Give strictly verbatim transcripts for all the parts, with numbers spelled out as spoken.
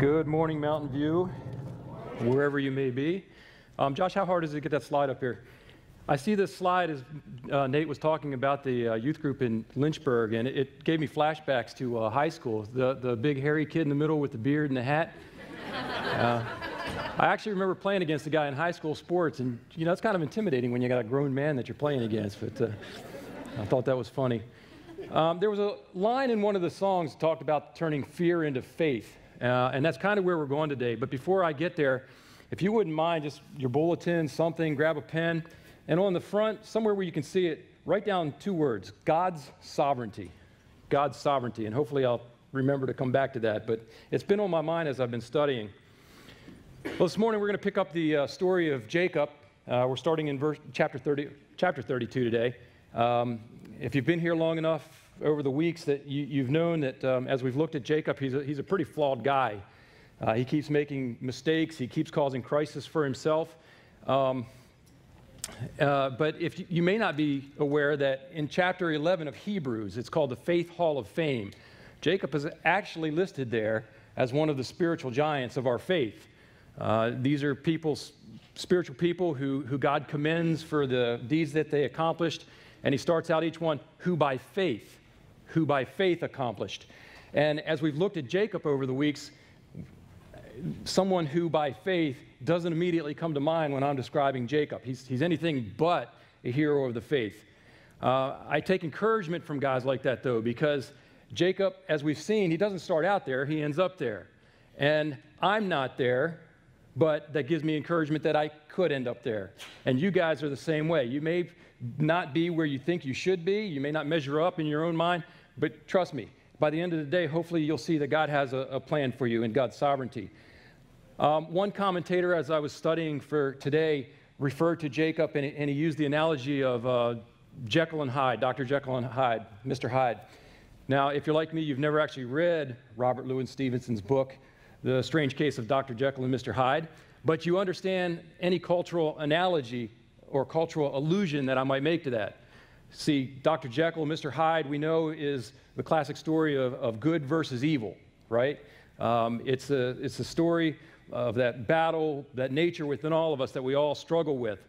Good morning, Mountain View, wherever you may be. Um, Josh, how hard is it to get that slide up here? I see this slide as uh, Nate was talking about the uh, youth group in Lynchburg, and it, it gave me flashbacks to uh, high school. The, the big hairy kid in the middle with the beard and the hat. Uh, I actually remember playing against a guy in high school sports, and you know, it's kind of intimidating when you got a grown man that you're playing against, but uh, I thought that was funny. Um, there was a line in one of the songs that talked about turning fear into faith, uh, and that's kind of where we're going today. But before I get there, if you wouldn't mind, just your bulletin, something, grab a pen. And on the front, somewhere where you can see it, write down two words, God's sovereignty. God's sovereignty. And hopefully I'll remember to come back to that. But it's been on my mind as I've been studying. Well, this morning we're going to pick up the uh, story of Jacob. Uh, we're starting in verse, chapter thirty, chapter thirty-two today. Um, if you've been here long enough over the weeks that you, you've known that um, as we've looked at Jacob, he's a, he's a pretty flawed guy. Uh, he keeps making mistakes. He keeps causing crisis for himself. Um, Uh, but if you, you may not be aware that in chapter eleven of Hebrews, it's called the Faith Hall of Fame. Jacob is actually listed there as one of the spiritual giants of our faith. Uh, these are people, spiritual people who, who God commends for the deeds that they accomplished. And he starts out each one, who by faith, who by faith accomplished. And as we've looked at Jacob over the weeks, someone who by faith doesn't immediately come to mind when I'm describing Jacob. He's, he's anything but a hero of the faith. Uh, I take encouragement from guys like that, though, because Jacob, as we've seen, he doesn't start out there. He ends up there. And I'm not there, but that gives me encouragement that I could end up there. And you guys are the same way. You may not be where you think you should be. You may not measure up in your own mind, but trust me, by the end of the day, hopefully you'll see that God has a, a plan for you in God's sovereignty. Um, one commentator, as I was studying for today, referred to Jacob, and, and he used the analogy of uh, Jekyll and Hyde, Doctor Jekyll and Hyde, Mister Hyde. Now, if you're like me, you've never actually read Robert Louis Stevenson's book, The Strange Case of Doctor Jekyll and Mister Hyde, but you understand any cultural analogy or cultural allusion that I might make to that. See, Doctor Jekyll, Mister Hyde, we know is the classic story of, of good versus evil, right? Um, it's, a, it's a story of that battle, that nature within all of us that we all struggle with.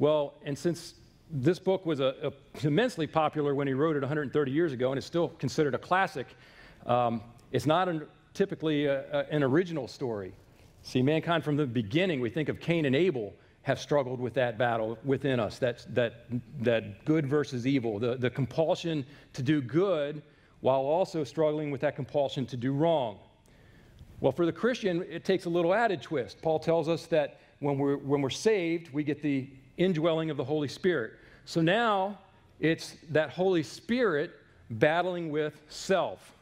Well, and since this book was a, a immensely popular when he wrote it one hundred thirty years ago and is still considered a classic, um, it's not an, typically a, a, an original story. See, mankind from the beginning, we think of Cain and Abel, have struggled with that battle within us, that, that, that good versus evil, the, the compulsion to do good while also struggling with that compulsion to do wrong. Well, for the Christian, it takes a little added twist. Paul tells us that when we're, when we're saved, we get the indwelling of the Holy Spirit. So now it's that Holy Spirit battling with self.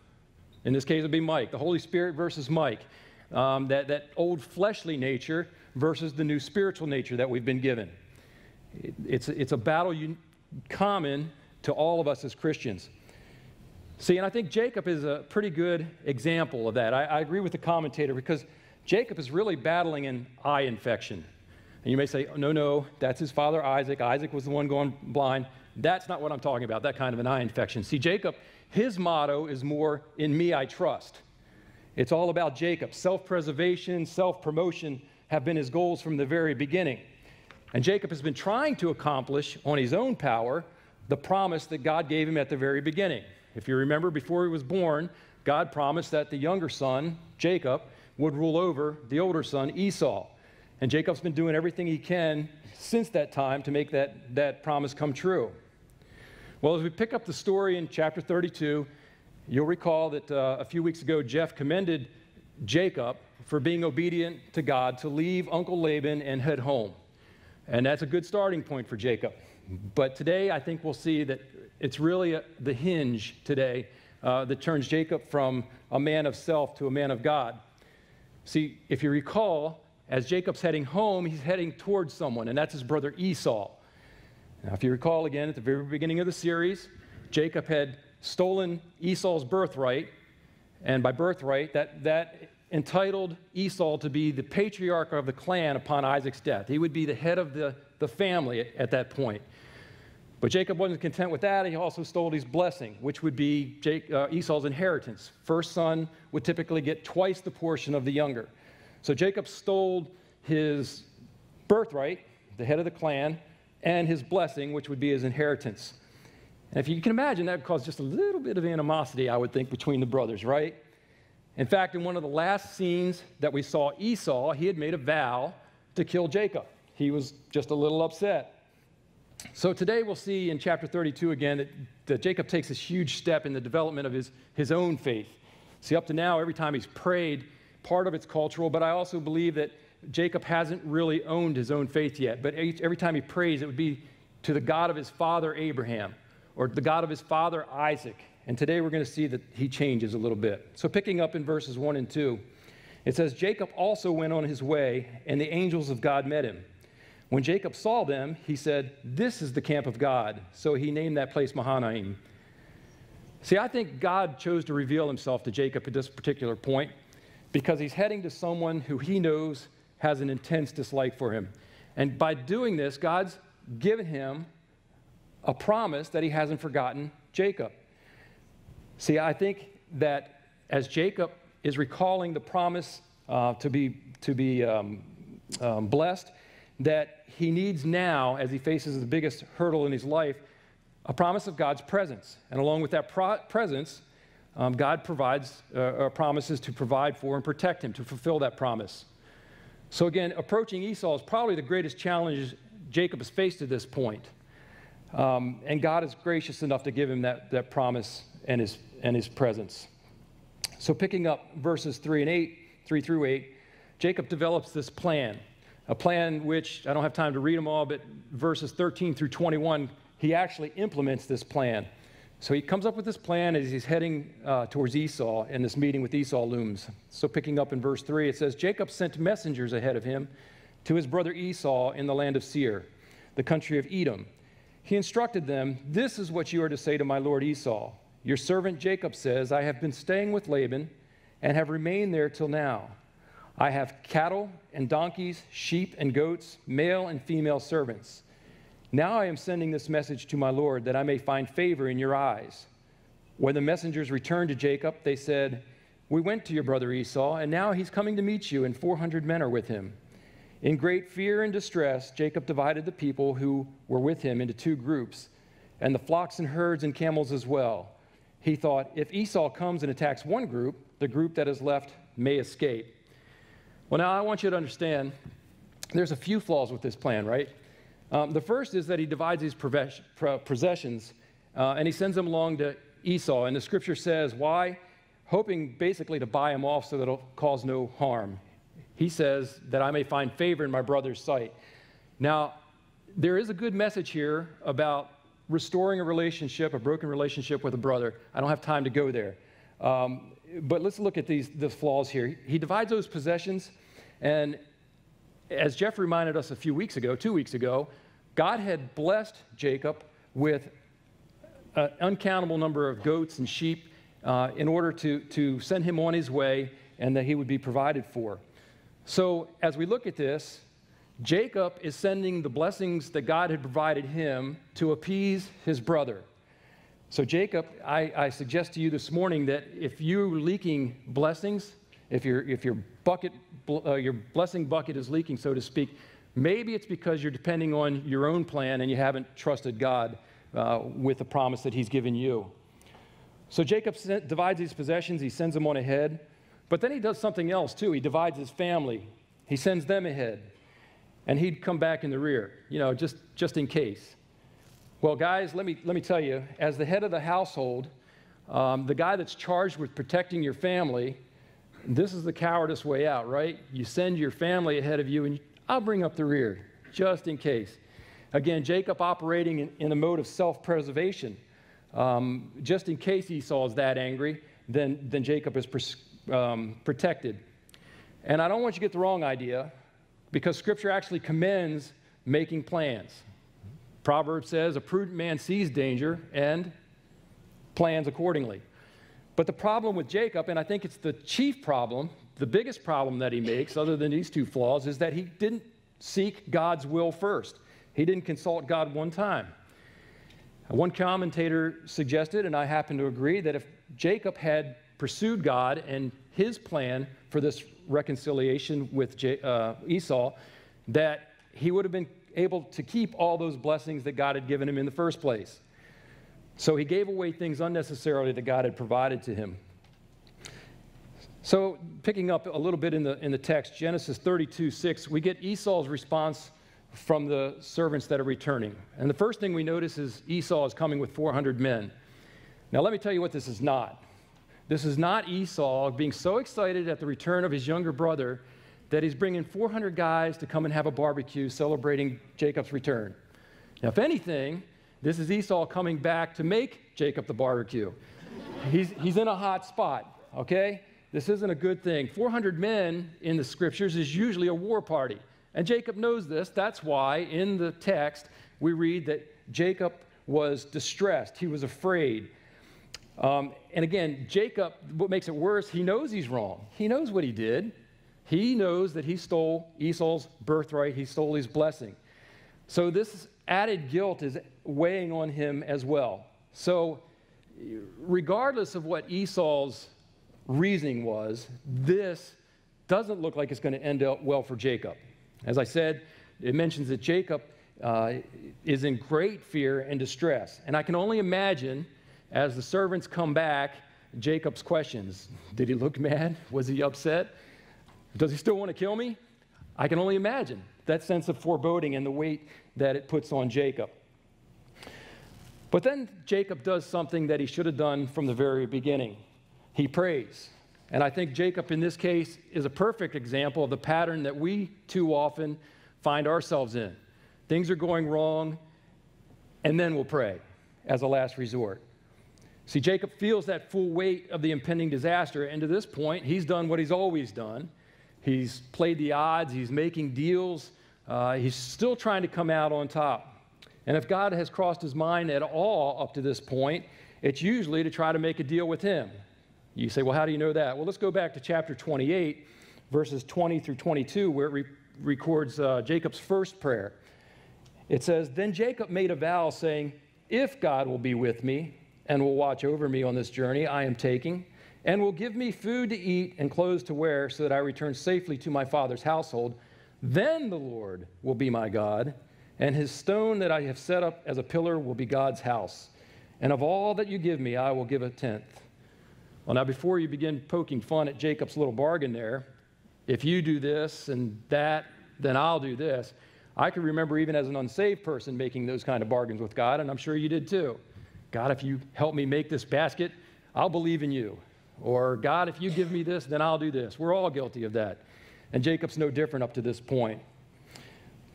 In this case, it would be Mike, the Holy Spirit versus Mike, um, that, that old fleshly nature versus the new spiritual nature that we've been given. It, it's, it's a battle un- common to all of us as Christians. See, and I think Jacob is a pretty good example of that. I, I agree with the commentator because Jacob is really battling an eye infection. And you may say, no, no, that's his father Isaac. Isaac was the one going blind. That's not what I'm talking about, that kind of an eye infection. See, Jacob, his motto is more, in me I trust. It's all about Jacob. Self-preservation, self-promotion have been his goals from the very beginning. And Jacob has been trying to accomplish on his own power the promise that God gave him at the very beginning. If you remember, before he was born, God promised that the younger son, Jacob, would rule over the older son, Esau. And Jacob's been doing everything he can since that time to make that, that promise come true. Well, as we pick up the story in chapter thirty-two, you'll recall that uh, a few weeks ago, Jeff commended Jacob for being obedient to God to leave Uncle Laban and head home. And that's a good starting point for Jacob. But today, I think we'll see that it's really a, the hinge today uh, that turns Jacob from a man of self to a man of God. See, if you recall, as Jacob's heading home, he's heading towards someone, and that's his brother Esau. Now, if you recall again, at the very beginning of the series, Jacob had stolen Esau's birthright, and by birthright, that, that entitled Esau to be the patriarch of the clan upon Isaac's death. He would be the head of the, the family at, at that point. But Jacob wasn't content with that. He also stole his blessing, which would be Jake, uh, Esau's inheritance. First son would typically get twice the portion of the younger. So Jacob stole his birthright, the head of the clan, and his blessing, which would be his inheritance. And if you can imagine, that caused just a little bit of animosity, I would think, between the brothers, right? In fact, in one of the last scenes that we saw Esau, he had made a vow to kill Jacob. He was just a little upset. So today we'll see in chapter thirty-two again that, that Jacob takes this huge step in the development of his, his own faith. See, up to now, every time he's prayed, part of it's cultural, but I also believe that Jacob hasn't really owned his own faith yet. But each, every time he prays, it would be to the God of his father Abraham or the God of his father Isaac. And today we're going to see that he changes a little bit. So picking up in verses one and two, it says, Jacob also went on his way, and the angels of God met him. When Jacob saw them, he said, this is the camp of God. So he named that place Mahanaim. See, I think God chose to reveal himself to Jacob at this particular point because he's heading to someone who he knows has an intense dislike for him. And by doing this, God's given him a promise that he hasn't forgotten Jacob. See, I think that as Jacob is recalling the promise uh, to be, to be um, um, blessed, that he needs now, as he faces the biggest hurdle in his life, a promise of God's presence. And along with that pro presence, um, God provides, uh, or promises to provide for and protect him, to fulfill that promise. So again, approaching Esau is probably the greatest challenge Jacob has faced at this point. Um, and God is gracious enough to give him that, that promise and his, and his presence. So picking up verses three and eight, three through eight, Jacob develops this plan. A plan which, I don't have time to read them all, but verses thirteen through twenty-one, he actually implements this plan. So he comes up with this plan as he's heading uh, towards Esau, and this meeting with Esau looms. So picking up in verse three, it says, Jacob sent messengers ahead of him to his brother Esau in the land of Seir, the country of Edom. He instructed them, this is what you are to say to my lord Esau. Your servant Jacob says, I have been staying with Laban and have remained there till now. I have cattle and donkeys, sheep and goats, male and female servants. Now I am sending this message to my lord that I may find favor in your eyes. When the messengers returned to Jacob, they said, we went to your brother Esau, and now he's coming to meet you, and four hundred men are with him. In great fear and distress, Jacob divided the people who were with him into two groups, and the flocks and herds and camels as well. He thought, if Esau comes and attacks one group, the group that is left may escape. Well, now I want you to understand there's a few flaws with this plan, right? Um, the first is that he divides these possessions, uh, and he sends them along to Esau. And the scripture says, why? Hoping basically to buy him off so that it'll cause no harm. He says that I may find favor in my brother's sight. Now, there is a good message here about restoring a relationship, a broken relationship with a brother. I don't have time to go there. Um, But let's look at these the flaws here. He divides those possessions, and as Jeff reminded us a few weeks ago, two weeks ago, God had blessed Jacob with an uncountable number of goats and sheep uh, in order to, to send him on his way and that he would be provided for. So as we look at this, Jacob is sending the blessings that God had provided him to appease his brother. So Jacob, I, I suggest to you this morning that if you're leaking blessings, if, you're, if your, bucket, uh, your blessing bucket is leaking, so to speak, maybe it's because you're depending on your own plan and you haven't trusted God uh, with the promise that he's given you. So Jacob sent, divides his possessions. He sends them on ahead. But then he does something else, too. He divides his family. He sends them ahead. And he'd come back in the rear, you know, just, just in case. Well, guys, let me, let me tell you, as the head of the household, um, the guy that's charged with protecting your family, this is the cowardice way out, right? You send your family ahead of you, and I'll bring up the rear, just in case. Again, Jacob operating in, in a mode of self-preservation. Um, just in case Esau is that angry, then, then Jacob is pers um, protected. And I don't want you to get the wrong idea, because Scripture actually commends making plans. Proverbs says, a prudent man sees danger and plans accordingly. But the problem with Jacob, and I think it's the chief problem, the biggest problem that he makes, other than these two flaws, is that he didn't seek God's will first. He didn't consult God one time. One commentator suggested, and I happen to agree, that if Jacob had pursued God and his plan for this reconciliation with J uh, Esau, that he would have been able to keep all those blessings that God had given him in the first place. So he gave away things unnecessarily that God had provided to him. So picking up a little bit in the, in the text, Genesis thirty-two, six, we get Esau's response from the servants that are returning. And the first thing we notice is Esau is coming with four hundred men. Now let me tell you what this is not. This is not Esau being so excited at the return of his younger brother that he's bringing four hundred guys to come and have a barbecue celebrating Jacob's return. Now, if anything, this is Esau coming back to make Jacob the barbecue. He's, he's in a hot spot, okay? This isn't a good thing. four hundred men in the scriptures is usually a war party. And Jacob knows this. That's why in the text we read that Jacob was distressed. He was afraid. Um, and again, Jacob, what makes it worse, he knows he's wrong. He knows what he did. He knows that he stole Esau's birthright. He stole his blessing. So this added guilt is weighing on him as well. So regardless of what Esau's reasoning was, this doesn't look like it's going to end up well for Jacob. As I said, it mentions that Jacob uh, is in great fear and distress. And I can only imagine, as the servants come back, Jacob's questions. Did he look mad? Was he upset? Does he still want to kill me? I can only imagine that sense of foreboding and the weight that it puts on Jacob. But then Jacob does something that he should have done from the very beginning. He prays. And I think Jacob in this case is a perfect example of the pattern that we too often find ourselves in. Things are going wrong, and then we'll pray as a last resort. See, Jacob feels that full weight of the impending disaster, and to this point, he's done what he's always done. He's played the odds. He's making deals. Uh, he's still trying to come out on top. And if God has crossed his mind at all up to this point, it's usually to try to make a deal with him. You say, well, how do you know that? Well, let's go back to chapter twenty-eight, verses twenty through twenty-two, where it re records uh, Jacob's first prayer. It says, "Then Jacob made a vow, saying, 'If God will be with me and will watch over me on this journey I am taking, and will give me food to eat and clothes to wear so that I return safely to my father's household, then the Lord will be my God, and his stone that I have set up as a pillar will be God's house. And of all that you give me, I will give a tenth.'" Well, now, before you begin poking fun at Jacob's little bargain there, if you do this and that, then I'll do this, I can remember even as an unsaved person making those kind of bargains with God, and I'm sure you did too. God, if you help me make this basket, I'll believe in you. Or, God, if you give me this, then I'll do this. We're all guilty of that. And Jacob's no different up to this point.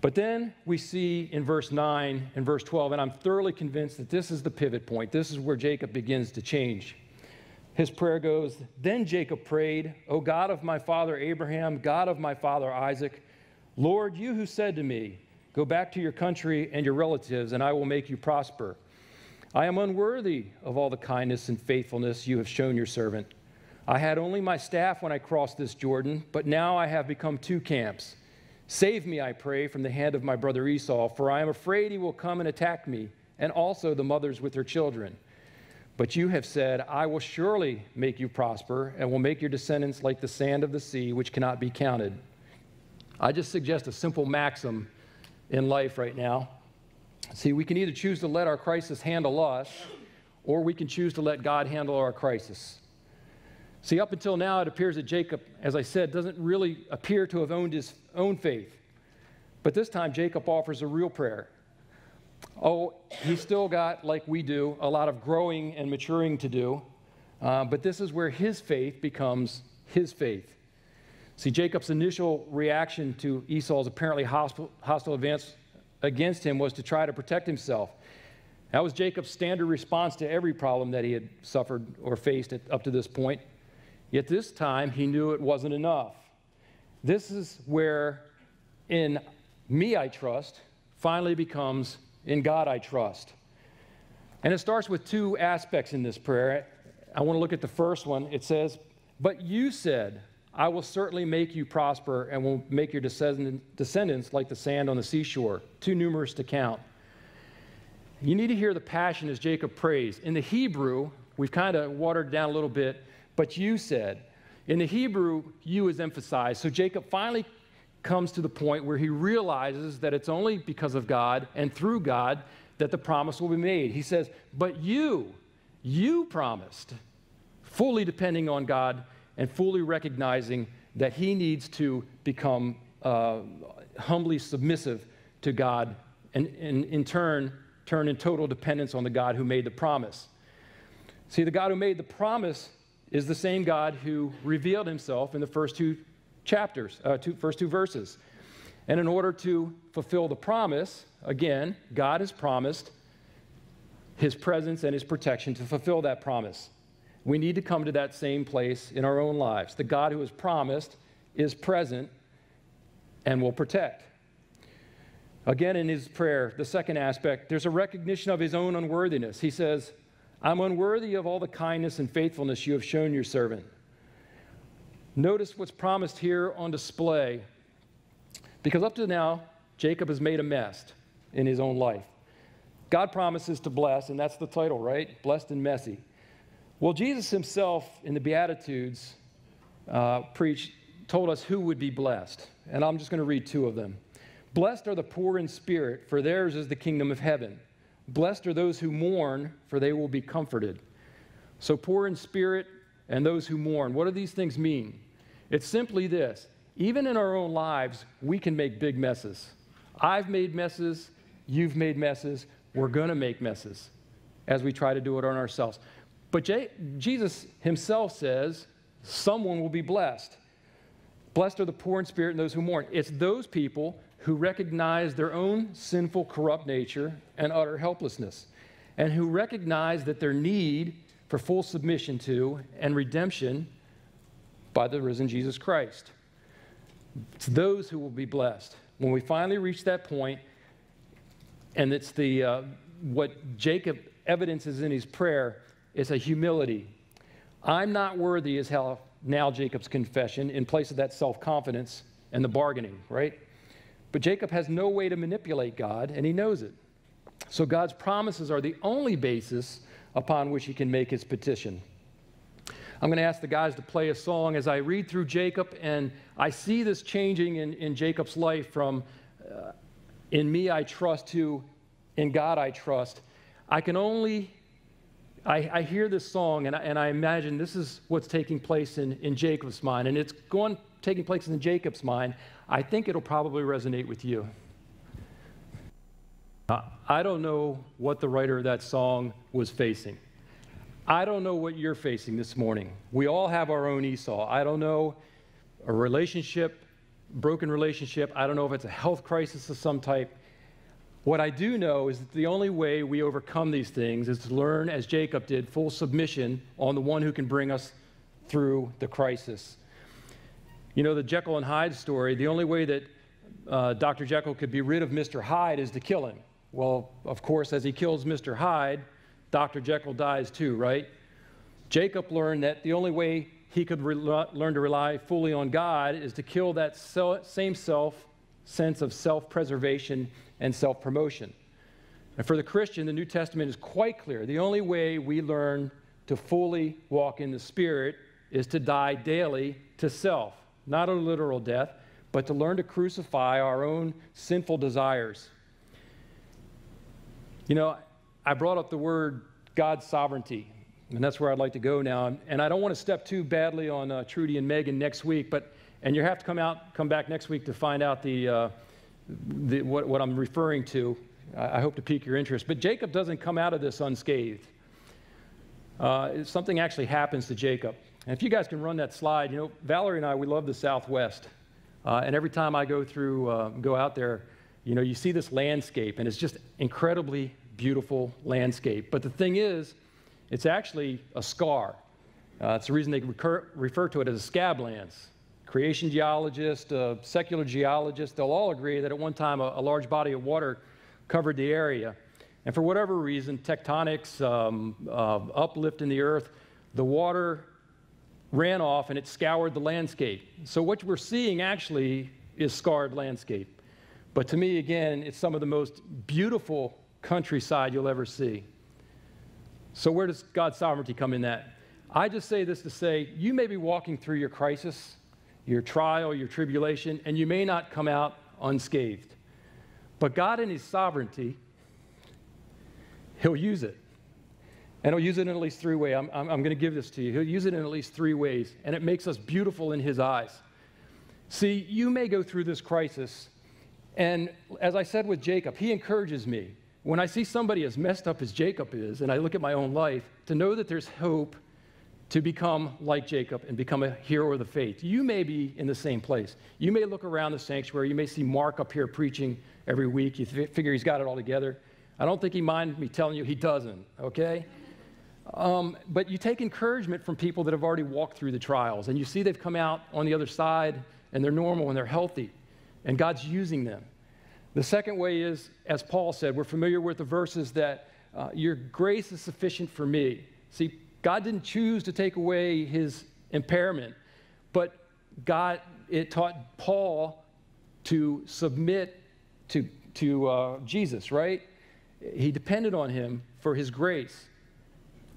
But then we see in verse nine and verse twelve, and I'm thoroughly convinced that this is the pivot point. This is where Jacob begins to change. His prayer goes, "Then Jacob prayed, 'O God of my father Abraham, God of my father Isaac, Lord, you who said to me, go back to your country and your relatives, and I will make you prosper. I am unworthy of all the kindness and faithfulness you have shown your servant. I had only my staff when I crossed this Jordan, but now I have become two camps. Save me, I pray, from the hand of my brother Esau, for I am afraid he will come and attack me, and also the mothers with their children. But you have said, I will surely make you prosper, and will make your descendants like the sand of the sea, which cannot be counted.'" I just suggest a simple maxim in life right now. See, we can either choose to let our crisis handle us, or we can choose to let God handle our crisis. See, up until now, it appears that Jacob, as I said, doesn't really appear to have owned his own faith. But this time, Jacob offers a real prayer. Oh, he's still got, like we do, a lot of growing and maturing to do. Uh, but this is where his faith becomes his faith. See, Jacob's initial reaction to Esau's apparently hostile, hostile advance against him was to try to protect himself. That was Jacob's standard response to every problem that he had suffered or faced at, up to this point. Yet this time, he knew it wasn't enough. This is where "in me I trust" finally becomes "in God I trust." And it starts with two aspects in this prayer. I want to look at the first one. It says, "But you said, I will certainly make you prosper and will make your descendants like the sand on the seashore, too numerous to count." You need to hear the passion as Jacob prays. In the Hebrew, we've kind of watered it down a little bit, but you said. In the Hebrew, you is emphasized. So Jacob finally comes to the point where he realizes that it's only because of God and through God that the promise will be made. He says, but you, you promised, fully depending on God and fully recognizing that he needs to become uh, humbly submissive to God and, and in turn, turn in total dependence on the God who made the promise. See, the God who made the promise is the same God who revealed himself in the first two chapters, uh, two, first two verses. And in order to fulfill the promise, again, God has promised his presence and his protection to fulfill that promise. We need to come to that same place in our own lives. The God who has promised is present and will protect. Again, in his prayer, the second aspect, there's a recognition of his own unworthiness. He says, I'm unworthy of all the kindness and faithfulness you have shown your servant. Notice what's promised here on display, because up to now, Jacob has made a mess in his own life. God promises to bless, and that's the title, right? Blessed and messy. Well, Jesus himself in the Beatitudes uh, preached, told us who would be blessed, and I'm just going to read two of them. Blessed are the poor in spirit, for theirs is the kingdom of heaven. Blessed are those who mourn, for they will be comforted. So poor in spirit and those who mourn. What do these things mean? It's simply this. Even in our own lives, we can make big messes. I've made messes. You've made messes. We're going to make messes as we try to do it on ourselves. But J- Jesus himself says someone will be blessed. Blessed are the poor in spirit and those who mourn. It's those people who recognize their own sinful, corrupt nature and utter helplessness, and who recognize that their need for full submission to and redemption by the risen Jesus Christ. It's those who will be blessed. When we finally reach that point, and it's the, uh, what Jacob evidences in his prayer, it's a humility. I'm not worthy is how now Jacob's confession in place of that self-confidence and the bargaining, right? But Jacob has no way to manipulate God, and he knows it. So God's promises are the only basis upon which he can make his petition. I'm going to ask the guys to play a song as I read through Jacob, and I see this changing in, in Jacob's life from uh, in me I trust to in God I trust. I can only, I, I hear this song, and I, and I imagine this is what's taking place in, in Jacob's mind, and it's going taking place in Jacob's mind. I think it'll probably resonate with you. I don't know what the writer of that song was facing. I don't know what you're facing this morning. We all have our own Esau. I don't know, a relationship, broken relationship. I don't know if it's a health crisis of some type. What I do know is that the only way we overcome these things is to learn, as Jacob did, full submission on the one who can bring us through the crisis. You know, the Jekyll and Hyde story, the only way that uh, Doctor Jekyll could be rid of Mister Hyde is to kill him. Well, of course, as he kills Mister Hyde, Doctor Jekyll dies too, right? Jacob learned that the only way he could learn to rely fully on God is to kill that se same self, sense of self-preservation and self-promotion. And for the Christian, the New Testament is quite clear. The only way we learn to fully walk in the Spirit is to die daily to self. Not a literal death, but to learn to crucify our own sinful desires. You know, I brought up the word God's sovereignty, and that's where I'd like to go now. And I don't want to step too badly on uh, Trudy and Megan next week, but and you have to come out, come back next week to find out the, uh, the what, what I'm referring to. I, I hope to pique your interest. But Jacob doesn't come out of this unscathed. Uh, something actually happens to Jacob. And if you guys can run that slide, you know, Valerie and I, we love the Southwest. Uh, and every time I go through, uh, go out there, you know, you see this landscape, and it's just incredibly beautiful landscape. But the thing is, it's actually a scar. Uh, it's the reason they recur, refer to it as a scablands. Creation geologists, uh, secular geologists, they'll all agree that at one time a, a large body of water covered the area. And for whatever reason, tectonics, um, uh, uplift in the earth, the water ran off and it scoured the landscape. So what we're seeing actually is scarred landscape. But to me, again, it's some of the most beautiful countryside you'll ever see. So where does God's sovereignty come in that? I just say this to say, you may be walking through your crisis, your trial, your tribulation, and you may not come out unscathed. But God in his sovereignty, he'll use it. And he'll use it in at least three ways. I'm, I'm, I'm going to give this to you. He'll use it in at least three ways, and it makes us beautiful in his eyes. See, you may go through this crisis, and as I said with Jacob, he encourages me. When I see somebody as messed up as Jacob is, and I look at my own life, to know that there's hope to become like Jacob and become a hero of the faith. You may be in the same place. You may look around the sanctuary. You may see Mark up here preaching every week. You figure he's got it all together. I don't think he minds me telling you he doesn't, okay? Um, but you take encouragement from people that have already walked through the trials, and you see they've come out on the other side, and they're normal, and they're healthy, and God's using them. The second way is, as Paul said, we're familiar with the verses that uh, your grace is sufficient for me. See, God didn't choose to take away his impairment, but God, it taught Paul to submit to, to uh, Jesus, right? He depended on him for his grace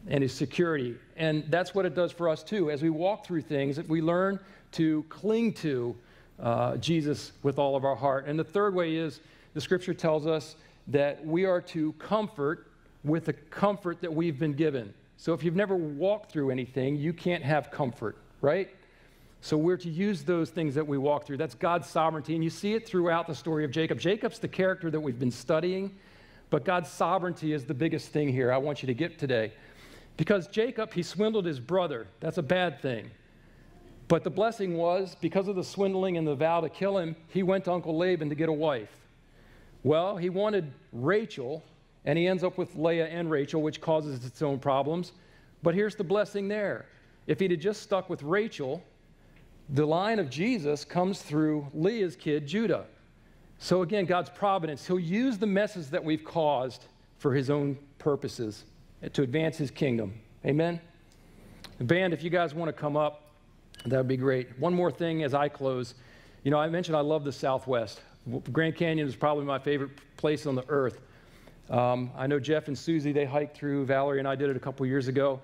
and his security. And that's what it does for us, too. As we walk through things, if we learn to cling to Uh, Jesus with all of our heart. And the third way is the scripture tells us that we are to comfort with the comfort that we've been given. So if you've never walked through anything, you can't have comfort, right? So we're to use those things that we walk through. That's God's sovereignty, and you see it throughout the story of Jacob. Jacob's the character that we've been studying, but God's sovereignty is the biggest thing here I want you to get today. Because Jacob, he swindled his brother. That's a bad thing. But the blessing was, because of the swindling and the vow to kill him, he went to Uncle Laban to get a wife. Well, he wanted Rachel, and he ends up with Leah and Rachel, which causes its own problems. But here's the blessing there. If he'd have just stuck with Rachel, the line of Jesus comes through Leah's kid, Judah. So again, God's providence. He'll use the messes that we've caused for his own purposes to advance his kingdom. Amen? The band, if you guys want to come up, that would be great. One more thing as I close. You know, I mentioned I love the Southwest. Grand Canyon is probably my favorite place on the earth. Um, I know Jeff and Susie, they hiked through. Valerie and I did it a couple years ago.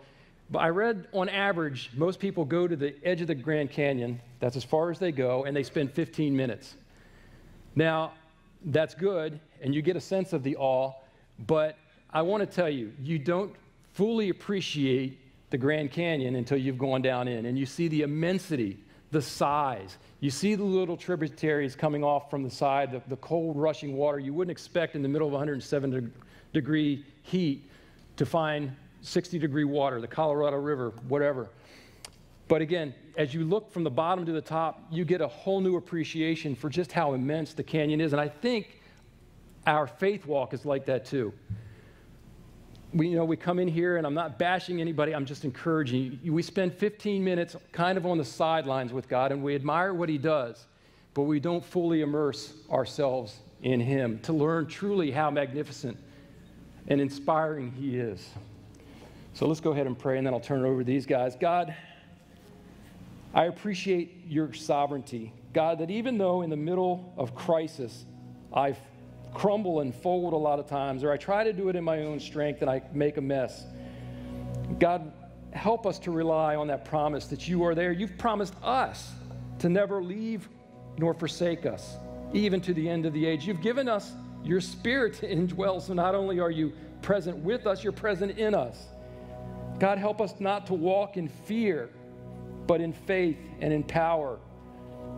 But I read, on average, most people go to the edge of the Grand Canyon. That's as far as they go, and they spend fifteen minutes. Now, that's good, and you get a sense of the awe. But I want to tell you, you don't fully appreciate the Grand Canyon until you've gone down in, and you see the immensity, the size. You see the little tributaries coming off from the side, the, the cold rushing water. You wouldn't expect in the middle of one hundred seven degree heat to find sixty degree water, the Colorado River, whatever. But again, as you look from the bottom to the top, you get a whole new appreciation for just how immense the canyon is, and I think our faith walk is like that too. We, you know, we come in here, and I'm not bashing anybody. I'm just encouraging you. We spend fifteen minutes kind of on the sidelines with God, and we admire what he does, but we don't fully immerse ourselves in him to learn truly how magnificent and inspiring he is. So let's go ahead and pray, and then I'll turn it over to these guys. God, I appreciate your sovereignty. God, that even though in the middle of crisis, I've crumble and fold a lot of times, or I try to do it in my own strength and I make a mess. God, help us to rely on that promise that you are there. You've promised us to never leave nor forsake us, even to the end of the age. You've given us your spirit to indwell, so not only are you present with us, you're present in us. God, help us not to walk in fear, but in faith and in power.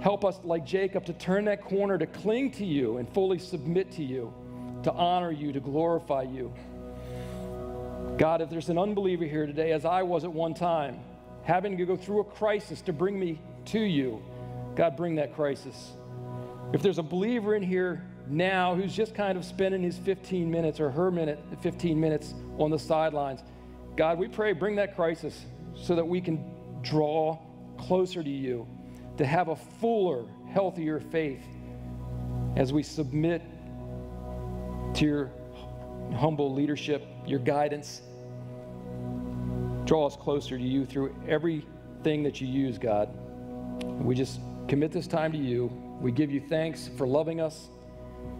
Help us, like Jacob, to turn that corner, to cling to you and fully submit to you, to honor you, to glorify you. God, if there's an unbeliever here today, as I was at one time, having to go through a crisis to bring me to you, God, bring that crisis. If there's a believer in here now who's just kind of spending his fifteen minutes or her minute, fifteen minutes on the sidelines, God, we pray, bring that crisis so that we can draw closer to you, to have a fuller, healthier faith as we submit to your humble leadership, your guidance. Draw us closer to you through everything that you use, God. We just commit this time to you. We give you thanks for loving us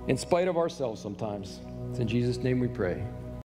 in spite of ourselves sometimes. It's in Jesus' name we pray.